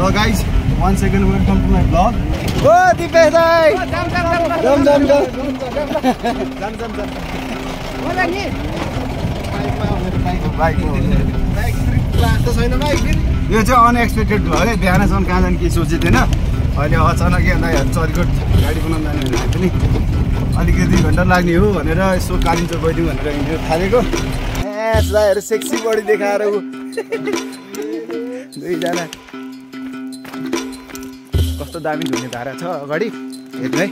So guys, once again welcome to my vlog. Oh, the best guy. Yo, just unexpected. Hey, Diana, son, can I get sushi? Then, and I was like, I'm sorry, good. I didn't know that. Really, I think it's under like you. And I saw Kalinchwok boy doing. Yes, I had a sexy body. They got it. कस्तो दामी धुने धारा छ अगाडि हेर्नु है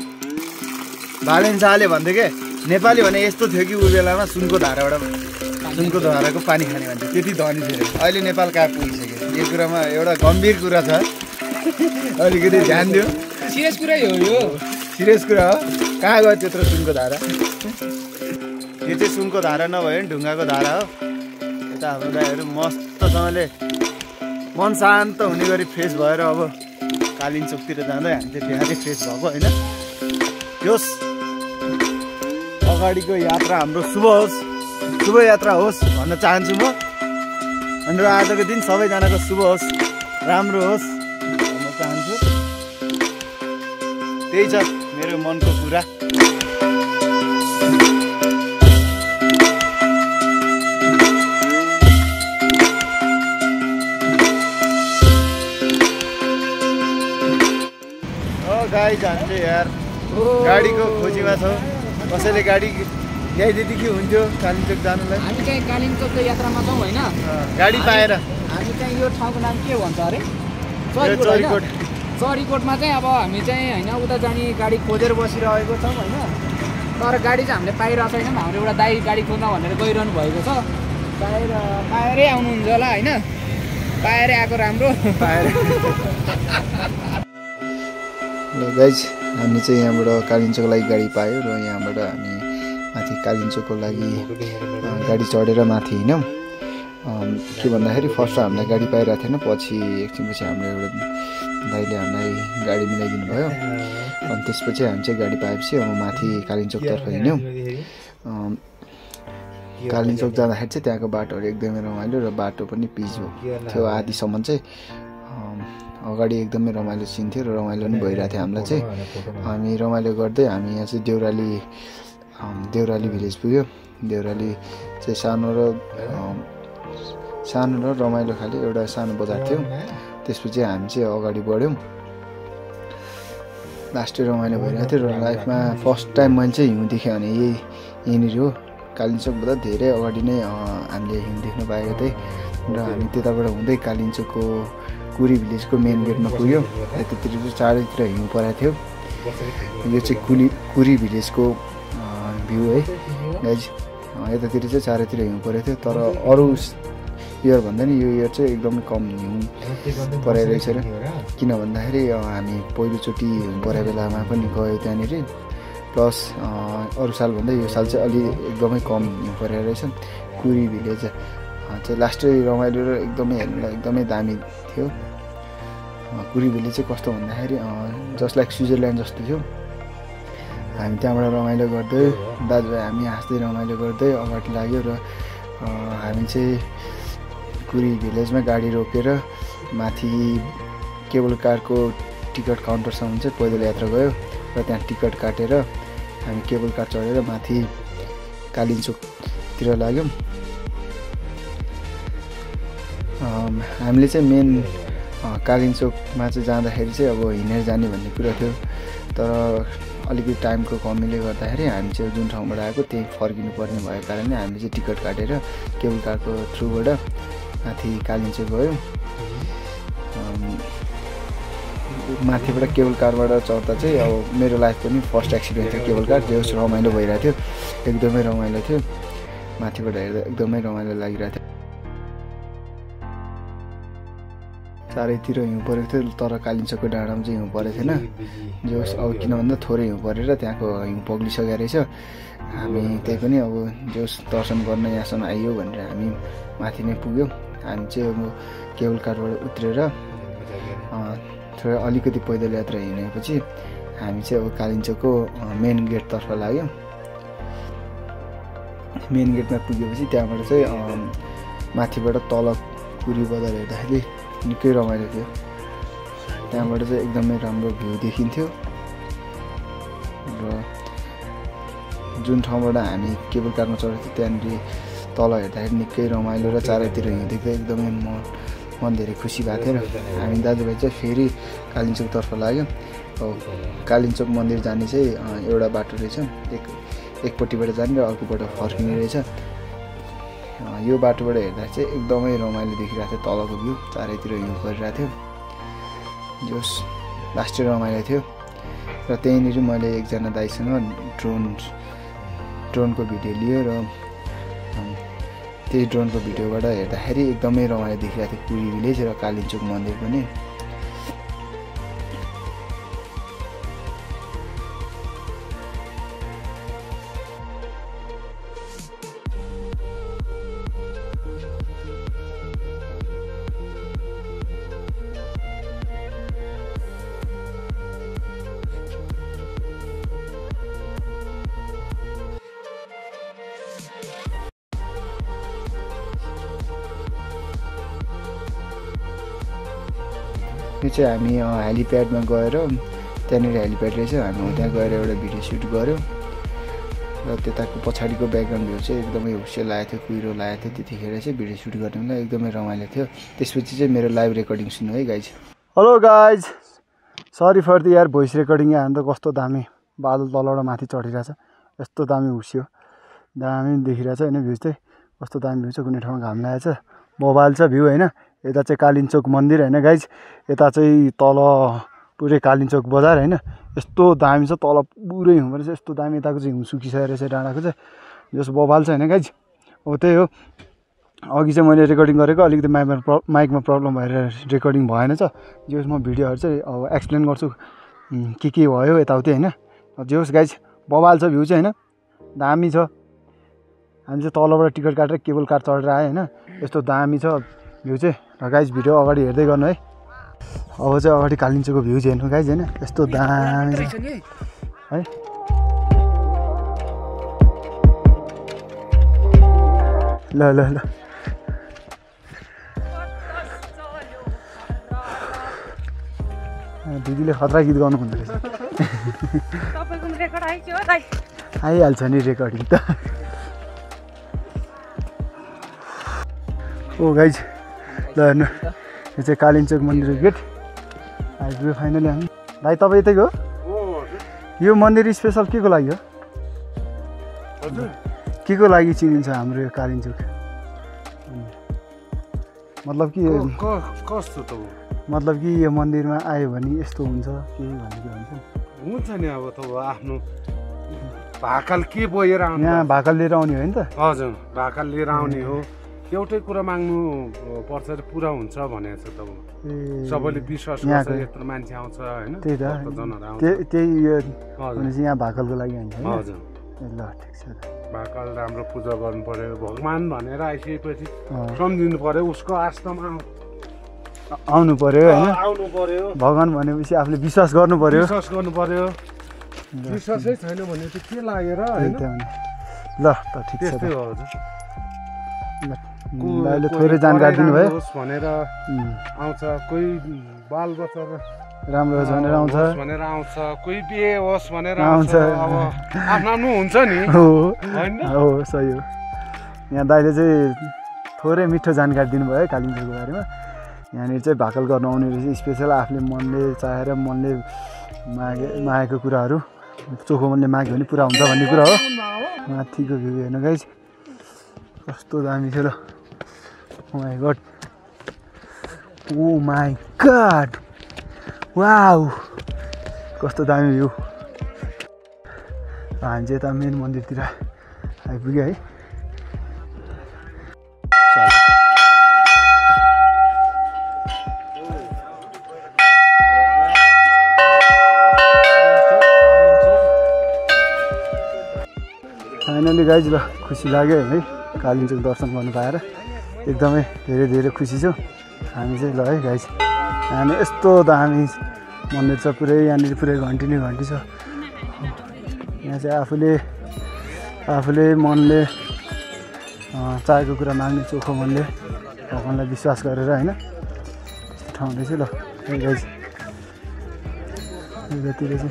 बालेन्साले भन्थे के नेपाली भने यस्तो थियो कि उबेलामा सुनको धाराको पानी खाने भन्थे त्यति धनी थियो अहिले नेपाल कहाँ पुगिसक्यो यो कुरामा एउटा गम्भीर कुरा छ अलिकति ध्यान दियो सिरियस कुरा हो यो सिरियस कुरा हो कहाँ गयो त्यत्रो सुनको धारा यो चाहिँ सुनको धारा नभए नि ढुङ्गाको धारा हो यता हाम्रो दाइहरु मस्तसँगले मन शान्त हुने गरी फ्रेश भएर अब कालिन्चोकतिर जाँदै हामीले बिहानै फ्रेस भएको हैन यस अगाडिको यात्रा हाम्रो शुभ होस् शुभ यात्रा होस् भन्न चाहन्छु म अनि आजको दिन सबैजनाको शुभ होस् राम्रो होस् भन्न चाहन्छु त्यही छ मेरो मनको कुरा गाडी जान्थे यार गाडीको खोजीमा छौ कसैले गाडी ल्याइदिए कि हुन्थ्यो कालिन्चोक जानुलाई हामी चाहिँ कालिन्चोकको यात्रामा छौ हैन गाडी पाएर हामी चाहिँ यो ठाउँको नाम के भन्छ अरे चरीकोट चरीकोटमा चाहिँ अब हामी चाहिँ हैन उता जाने गाडी खोजेर बसिरहेको छौ हैन तर गाडी चाहिँ हामीले पाइरहेको छैन हाम्रो एउटा दाइ गाडी खोज्न भनेर गइरहनु भएको छ पाएर पाएरै आउनुहुन्छ होला हैन पाएरै आको राम्रो पाएरै गाइज हामी चाहिँ यहाँबाट कालिन्चोकको लागि गाडी पायौं र यहाँबाट हामी माथि कालिन्चोकको लागि गाडी चढेर माथि हिँड्यौं के भन्दाखेरि फर्स्ट हामीलाई गाडी पाइरहेको थिएन पछि एकछिनपछि हाम्रो एउटा दाइले हामीलाई गाडी मिलाइदिनु भयो अनि त्यसपछि हामी चाहिँ गाडी पाएपछि अब माथि कालिन्चोकतर्फ हिँड्यौं कालिन्चोक जाँदाखेरि चाहिँ त्यहाँको बाटोहरु एकदमै रमाइलो र बाटो पनि पिच हो त्यो आदिसम्म चाहिँ अगाडि एकदमै रमाइलो सीन थियो र रमाइलो पनि भइरहेको थियो हामीलाई चाहिँ हामी रमाइलो गर्दै हामी यहाँ चाहिँ देउराली भिलेज पुग्यो देउराली चाहिँ सानो र रमाइलो खाले एउटा सानो बजार थियो त्यसपछि हामी चाहिँ अगाडि बढ्यौं लास्टै रमाइलो भइरहेको थियो र लाइफमा फर्स्ट टाइम मैले चाहिँ हिउँ देखेँ भने यहीँनिर हो कालिन्चोकबाट धेरै अगाडि नै हामीले हिउँ देख्न पाएको थियौँ र हामी त्यताबाट हुँदै कालिन्चोकको कुरी भिलेजको मेन गेटमा पुग्यो यतातिर चाहिँ चारैतिर हिउँ परेको थियो यो चाहिँ कुरी भिलेजको भ्यू है गाइज यतातिर चाहिँ चारैतिर हिउँ परेको थियो तर अरू इयर भन्दा नि यो इयर चाहिँ एकदमै कम हिउँ परेको रहेछ र किन भन्दाखेरि हामी पहिलोचोटि हिउँ परे बेलामा पनि गयो त्यहाँनिर प्लस अरू सालभन्दा यो साल चाहिँ अलि एकदमै कम हिउँ परेको रहेछ कुरी भिलेज चाहिँ लास्टै रमाइलो र एकदमै हेर्नुलाई एकदमै दामी थियो कुरी भिलेज चाहिँ कस्तो भन्दाखेरि जस्ट लाइक स्विजरल्यान्ड जस्तो थियो हामी त्यहाँबाट रमाइलो गर्दै दाजुभाइ हामी हाँस्दै रमाइलो गर्दै अगाडि लाग्यो र हामी चाहिँ कुरी भिलेजमा गाडी रोकेर माथि केबल कारको टिकट काउन्टरसम्म चाहिँ पैदल यात्रा गयो र त्यहाँ टिकट काटेर हामी केबल कार चढेर माथि कालिन्चोकतिर लाग्यौँ हामीले चाहिँ मेन कालिन्चोकमा चाहिँ जाँदाखेरि चाहिँ अब हिँडेर जाने भन्ने कुरा थियो तर अलिकति टाइमको कमीले गर्दाखेरि हामी चाहिँ जुन ठाउँबाट आएको त्यही फर्किनुपर्ने भएको कारणले हामीले चाहिँ टिकट काटेर केबल कारको थ्रुबाट माथि कालिन्चोक गयौँ माथिबाट केबल कारबाट चढ्दा चाहिँ अब मेरो लाइफ पनि फर्स्ट एक्सिडेन्ट थियो केबल कार जो रमाइलो भइरहेको थियो एकदमै रमाइलो थियो माथिबाट हेर्दा एकदमै रमाइलो लागिरहेको थियो चारैतिर हिउँ परेको थियो तर कालिन्चोकको डाँडामा चाहिँ हिउँ परेको थिएन जो अब किन भन्दा थोरै हिउँ परेर त्यहाँको हिउँ पग्लिसकेको रहेछ हामी त्यही पनि अब जोस् दर्शन गर्न यहाँसम्म आइयो भनेर हामी माथि नै पुग्यौँ हामी चाहिँ अब केबल कारबाट उत्रेर थोरै अलिकति पैदल यात्रा हिँडेपछि हामी चाहिँ अब कालिन्चोकको मेन गेटतर्फ लाग्यौँ मेन गेटमा पुगेपछि त्यहाँबाट चाहिँ माथिबाट तल कुरी बजार हेर्दाखेरि निकै रमाइलो थियो त्यहाँबाट चाहिँ एकदमै राम्रो भ्यू देखिन्थ्यो र जुन ठाउँबाट हामी केबल कारमा चढ्थ्यौं त्यहाँनिर तल हेर्दाखेरि निकै रमाइलो र चारैतिर हिँड्दै एकदमै मन धेरै खुसी भएको थियो र हामी दाजुभाइ चाहिँ फेरि कालिन्चोक तर्फ लाग्यो। कालिन्चोक मन्दिर जाने चाहिँ एउटा बाटो रहेछ, एकपट्टिबाट जाने र अर्कोबाट फर्किने रहेछ। यो बाटोबाट हेर्दा चाहिँ एकदमै रमाइलो देखिरहेको थियो, तलको भ्यू चारैतिर हिउँ परिरहेको थियो, जोस लास्टै रमाइलो थियो। र त्यहीँनिर मैले एकजना दाइसँग ड्रोनको भिडियो लिएँ र त्यही ड्रोनको भिडियोबाट हेर्दाखेरि एकदमै रमाइलो देखिरहेको थियो कुरी भिलेज र कालिन्चोक मन्दिर पनि। यो चाहिँ हामी हेलिप्याडमा गएर त्यहाँनिर हेलिप्याड रहेछ, हामी त्यहाँ गएर एउटा भिडियो सुट गऱ्यौँ र त्यताको पछाडिको ब्याकग्राउन्ड भ्यू चाहिँ एकदमै होसियार लागेको थियो, कुहिरो लागेको थियो। त्यतिखेर चाहिँ भिडियो सुट गर्नुलाई एकदमै रमाइलो थियो। त्यसपछि चाहिँ मेरो लाइभ रेकर्डिङ सुन्नु है guys. Hello guys, sorry for the यार भोइस रेकर्डिङ। यहाँ त कस्तो दामी बादल तलबाट माथि चढिरहेछ, यस्तो दामी हुस्यो, दामी देखिरहेछ होइन भ्यू चाहिँ, कस्तो दामी भ्यू छ। कुनै ठाउँमा घाम लागेछ, मोबाइल छ भ्यू होइन। यता चाहिँ कालिन्चोक मन्दिर होइन गाइज, यता चाहिँ तल पुरै कालिन्चोक बजार होइन, यस्तो दामी छ तल पुरै हिउँ परेछ, यस्तो दामी यताको चाहिँ हिउँ सुकिसकेको रहेछ डाँडाको चाहिँ, जस बबाल छ होइन गाइज। हो त्यही हो, अघि चाहिँ मैले रेकर्डिङ गरेको अलिकति माइकमा प्रब्लम भएर रेकर्डिङ भएन छ। जोस् म भिडियोहरू चाहिँ अब एक्सप्लेन गर्छु के भयो यताउति होइन। जोस् गाइज बबाल छ भ्यू चाहिँ होइन, दामी छ। हामी चाहिँ तलबाट टिकट काटेर केबल कार चढेर आयो होइन, यस्तो दामी छ भ्यू चाहिँ। र गाइज भिडियो अगाडि हेर्दै गर्नु है। अब चाहिँ अगाडि कालिन्चोकको भ्यूज हेर्नु गाइज होइन, यस्तो दामी है। ल ल ल दिदीले खतरा गीत गाउनु हुँदो रहेछ। आइहाल्छ नि रेकर्डिङ त। ओ गाइज ल हेर्नु, यो चाहिँ कालिन्चोक मन्दिर गेट आइपुग्यो फाइनली हामी। भाइ तपाईँ यतैको हो? यो मन्दिर स्पेसल के को लागि हो? के को लागि चिनिन्छ हाम्रो यो कालिन्चोक? मतलब कि कस्तो त हो, मतलब कि यो मन्दिरमा आयो भने यस्तो हुन्छ के भनेको हुन्छ नि। अब त आफ्नो भाकल के बोकेर आउने, यहाँ भाकल लिएर आउने हो नि त। हजुर, भाकल लिएर आउने हो। एउटै कुरा माग्नु पर्छ पुरा हुन्छ भनेको छ त, सबैले विश्वास गर्छ यत्रो मान्छे आउँछ होइन। त्यही यहाँ भाकलको लागि आउँछ। हजुर ल ठिक छ, भाकल राम्रो पूजा गर्नु पर्यो, भगवान भनेर आइसकेपछि सम्झिनु पर्यो, उसको आस्थामा आउनु पर्यो होइन। भगवान भनेपछि आफूले विश्वास गर्नु पर्यो, विश्वास गर्नु पर्यो। विश्वासै छैन भने त के लागेर होइन। ल त ठिक छ, हजुर भाइले थोरै जानकारी दिनुभयो भनेर आउँछ, कोही बालबच्चा राम्रो होस् भनेर आउँछ, कोही बिहे होस् भनेर आउँछ। अब आफ्नो आफ्नो हुन्छ नि। हो सही हो। यहाँ दाइले चाहिँ थोरै मिठो जानकारी दिनुभयो कालिम्पोङको बारेमा। यहाँनिर चाहिँ भाकल गर्न आउने रहेछ स्पेसल, आफूले मनले चाहेर मनले मागेको कुराहरू चोखो मनले माग्यो भने पुरा हुन्छ भन्ने कुरा हो। माथिको भ्यू हेर्नु गाइज, कस्तो दामी थियो। ओ माई गड, वाउ कस्तो दामी भ्यू। हामी चाहिँ यता मेन मन्दिरतिर आइपुग्यो है। फाइनली गाइज ल खुसी लाग्यो है, कालिन्चोक दर्शन गर्नु पाएर एकदमै धेरै धेरै खुसी छु हामी चाहिँ। ल है गाइज हामी यस्तो दामी मन्दिर छ पुरै, यहाँनिर पुरै घन्टी नै घन्टी छ। यहाँ चाहिँ आफूले मनले चाहेको कुरा माग्ने चोखो मनले भगवान्लाई विश्वास गरेर होइन, त्यस्तो ठाउँ रहेछ। ल है गाइज This is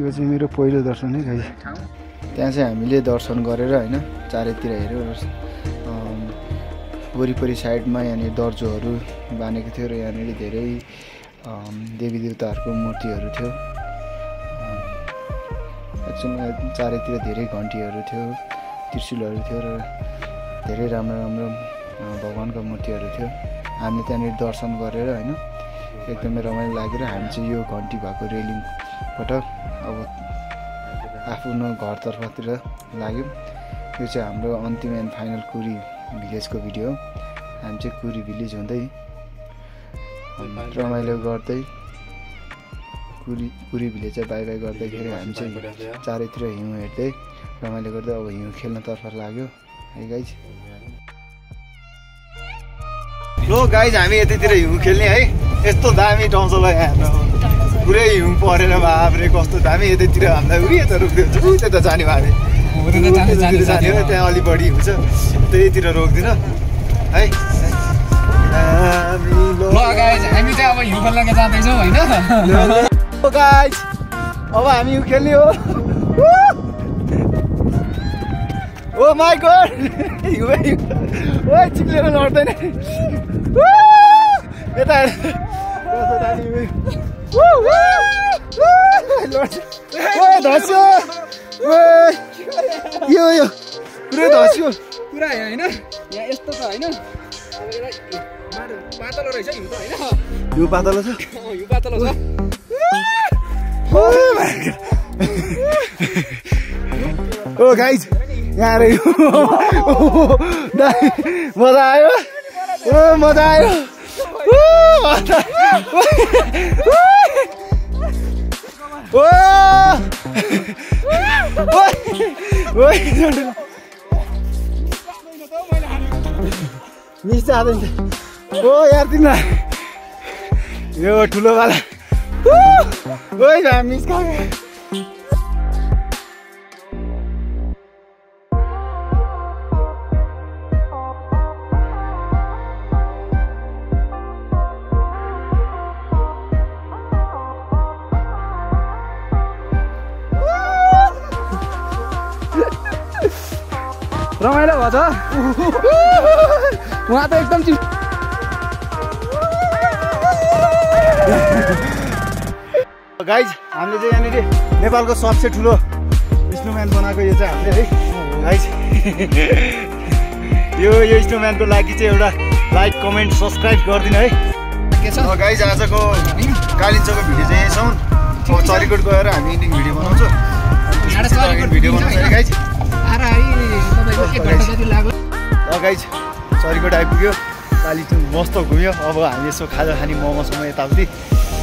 यो चाहिँ मेरो पहिलो दर्शन है गाइस त्यहाँ चाहिँ हामीले दर्शन गरेर हैन चारैतिर हेर्यो वरिपरि साइडमा यानी दर्जोहरू बानेको थियो र यानी धेरै देवी देवताहरूको मूर्तिहरू थियो एकछिन चारैतिर धेरै घण्टीहरू थियो त्रिशूलहरू थियो र धेरै राम्रो राम्रो भगवानको मूर्तिहरू थियो हामीले त्यहाँ दर्शन गरेर हैन एकदमै रमाइलो लागेर हामी चाहिँ यो घण्टी भएको रेलिङ पटक अब आफ्नो घरतर्फतिर लाग्यौं यो चाहिँ हाम्रो अन्तिम एन्ड फाइनल कुरी भिलेजको भिडियो हामी चाहिँ कुरी भिलेज हुँदै रमाइलो गर्दै कुरी भिलेज चाहिँ बाइ बाइ गर्दाखेरि हामी चाहिँ चारैतिर हिउँ हेर्दै रमाइलो गर्दै अब हिउँ खेल्नतर्फ लाग्यो है गाइस लो गाइस हामी यतैतिर हिउँ खेल्ने है यस्तो दामी ठाउँ छ ल यहाँ पुरै हिउँ परेर बाबरे कस्तो दामी यतैतिर हामीलाई उरी यता रोक्दिन्छ उ त्यता जाने बाबे जाने हो त्यहाँ अलि बढी हुन्छ त्यतैतिर रोक्दिन है ल गाइस हामी चाहिँ अब हिउँ खेल्न जाँदै छौ हैन ल गाइस अब हामी हिउँ खेल्ने हो ओ माय गॉड हिउँ ओइ चिक्लेर लड्दैन यता कस्तो दामी हिउँ Woo! Woo! Woo! Lord! Hey, Darshan! Hey! Yo yo! Pura Darshan! Pura hai na? Ya yesto cha hai na? Ab yela patalo rahecha hiu ta hai na? Yo patalo cha? Oh, yo patalo cha. Oh my god! Oh guys, yahan aayo. Maza aayo. Oh maza aayo. Woo! Whoa! Whoa! रमाइलो भयो त उहाँ त एकदम guys हामीले चाहिँ यहाँनिर नेपालको सबसे ठुलो स्नोम्यान बनाएको यो चाहिँ हामीले है गाइज यो स्नोम्यानको लागि चाहिँ एउटा लाइक कमेन्ट सब्सक्राइब गरिदिनु है के छ गाइज आजको कालिन्चोकको भिडियो चाहिँ यहीँ छौँ अब चरीकोट गएर हामी इन्डिङ भिडियो बनाउँछौँ भिडियो बनाउँछ है गाइज गाइज चरीकोट आइपुग्यो कालिम्पोङ मस्त घुम्यो अब हामी यसो खाजा खाने मोमोसम्म यताउति